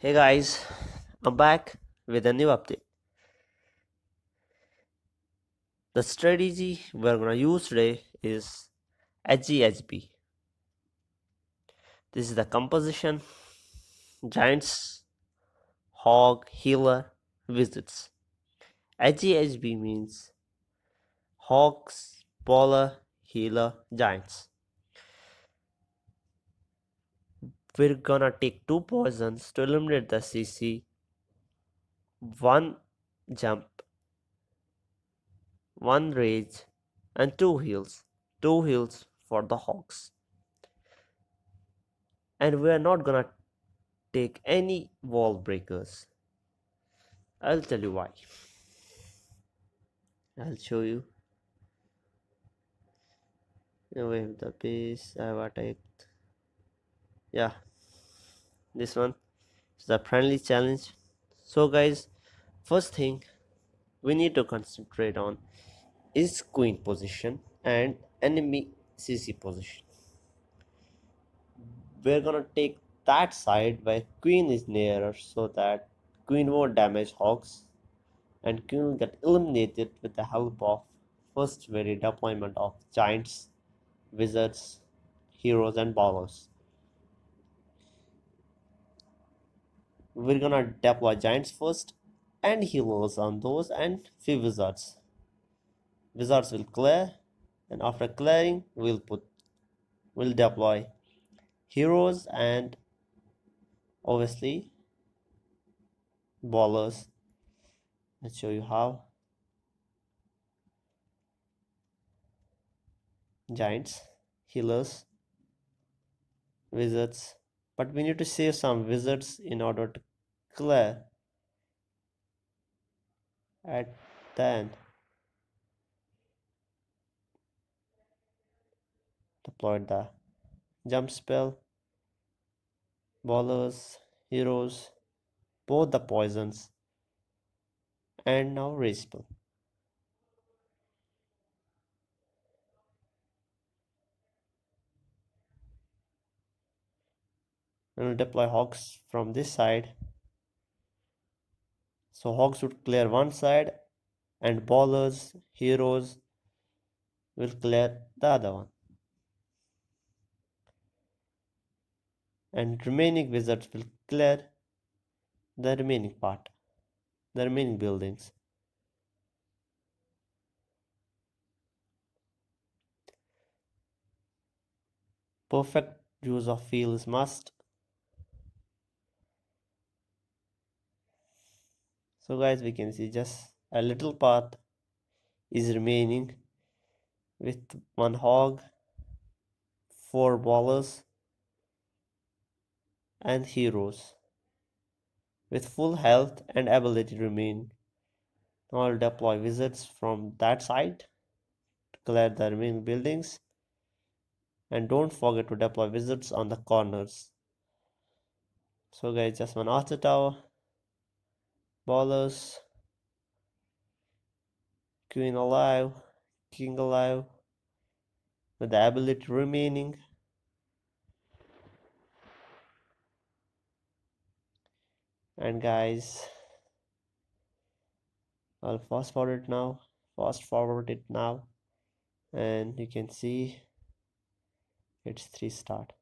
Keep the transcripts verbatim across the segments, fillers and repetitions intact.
Hey guys, I'm back with a new update. The strategy we're gonna use today is H G H B. This is the composition: giants, hog, healer, wizards. H G H B means hogs, bowler, healer, giants. We're gonna take two poisons to eliminate the C C, one jump, one rage, and two heals. Two heals for the hogs. And we're not gonna take any wall breakers. I'll tell you why. I'll show you. Away with the base, I've attacked. Yeah, this one is the friendly challenge. So guys, first thing we need to concentrate on is queen position and enemy C C position. We're gonna take that side where queen is nearer, so that queen won't damage hogs and queen will get eliminated with the help of first very deployment of giants, wizards, heroes and bowlers. We're gonna deploy giants first and healers on those and few wizards. Wizards will clear, and after clearing we'll put we'll deploy heroes and obviously bowlers. Let's show you how. Giants, healers, wizards, but we need to save some wizards in order to clear at the end. Deployed the jump spell, bowlers, heroes, both the poisons, and now rage spell. And we'll deploy hogs from this side. So hogs would clear one side and bowlers, heroes will clear the other one. And remaining wizards will clear the remaining part, the remaining buildings. Perfect use of heal is must. So guys, we can see just a little path is remaining with one hog, four bowlers and heroes with full health and ability remaining. Now I'll deploy wizards from that side to clear the remaining buildings, and don't forget to deploy wizards on the corners. So guys, just one archer tower, bowlers, queen alive, king alive with the ability remaining, and guys, I'll fast forward it now fast forward it now and you can see it's three start.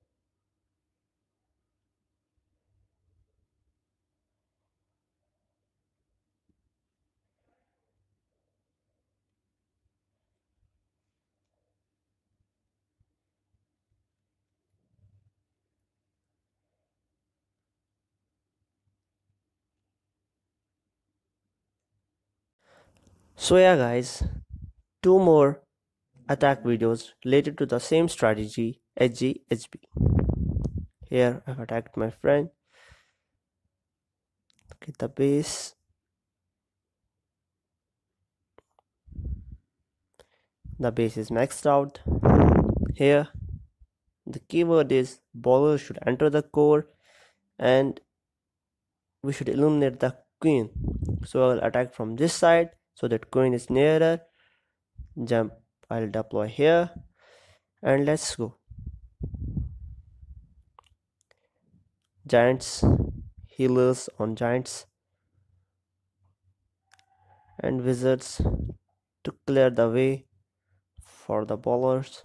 So yeah guys, two more attack videos related to the same strategy, H G H B. Here I've attacked my friend. Look at the base. The base is maxed out. Here the keyword is bowler should enter the core and we should eliminate the queen. So I'll attack from this side, so that queen is nearer. Jump, I'll deploy here. And let's go. Giants, healers on giants and wizards to clear the way for the bowlers.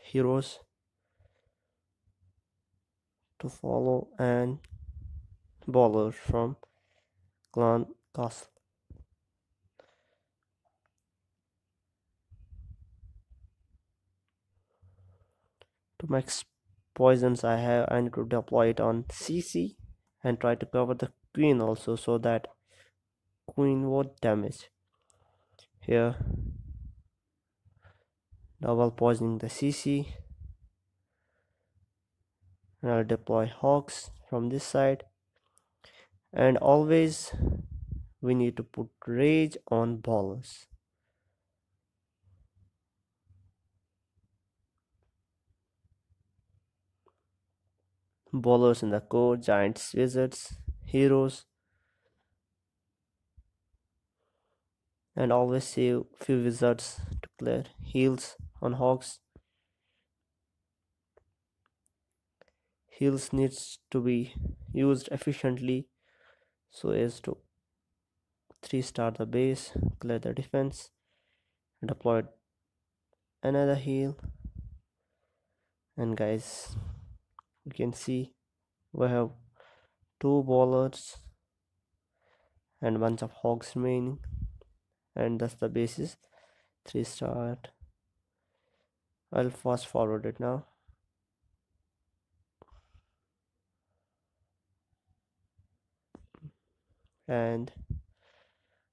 Heroes to follow and bowlers from Clan Castle. To max poisons I have, I need to deploy it on C C and try to cover the queen also, so that queen won't damage here. Double poisoning the C C, and I'll deploy hawks from this side. And always we need to put rage on ballers. Bowlers in the core, giants, wizards, heroes, and always save few wizards to clear heals on hawks. Heals needs to be used efficiently so as to three star the base, clear the defense, and deploy another heal. And guys, you can see we have two bowlers and bunch of hogs remaining, and thus the base is three star. I'll fast forward it now. And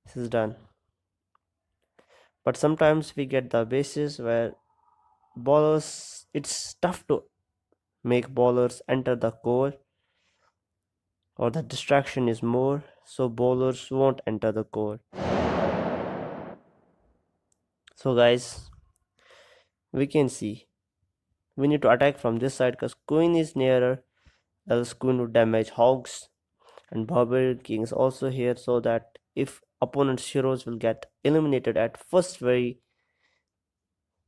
this is done. But sometimes we get the bases where bowlers, it's tough to make bowlers enter the core, or the distraction is more, so bowlers won't enter the core. So guys, we can see we need to attack from this side because queen is nearer, else queen would damage hogs, and barbarian king is also here, so that if opponent's heroes will get eliminated at first very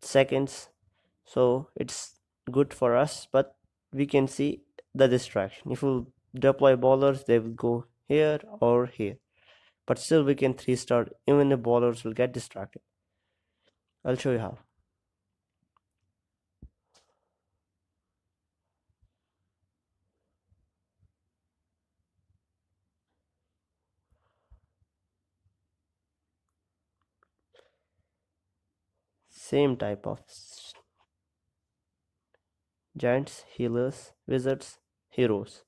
seconds, so it's good for us. But we can see the distraction. If we deploy bowlers, they will go here or here, but still we can three star even the bowlers will get distracted. I'll show you how. Same type of giants, healers, wizards, heroes.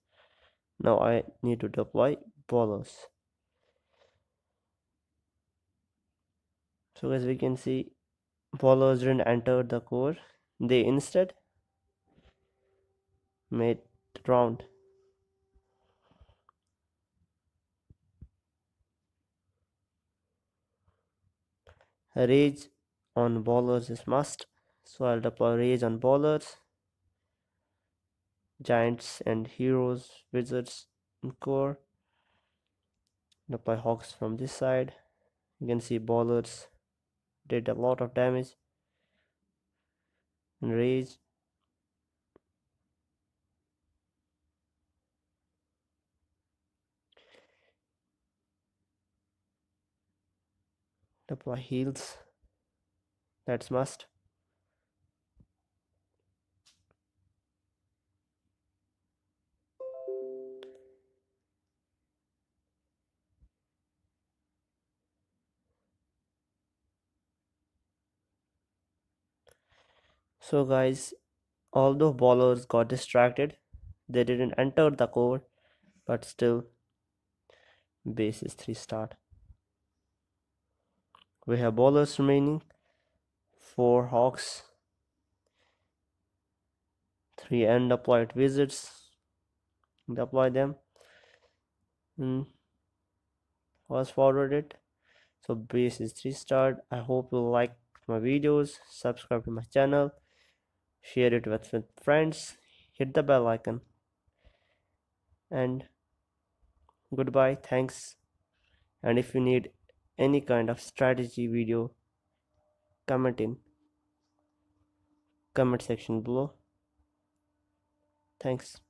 Now I need to deploy bowlers. So as we can see, bowlers didn't enter the core. They instead made round. Rage on bowlers is must, so I'll deploy rage on bowlers, giants and heroes, wizards and core. Deploy hawks from this side. You can see bowlers did a lot of damage and rage. Deploy heals, that's must. So guys, although bowlers got distracted, they didn't enter the core, but still base is three star. We have bowlers remaining, four hawks, three undeployed wizards. Deploy them. Mm. Fast forward it. So base is three star. I hope you like my videos. Subscribe to my channel. Share it with friends, hit the bell icon, and goodbye. Thanks. And if you need any kind of strategy video, comment in comment section below. Thanks.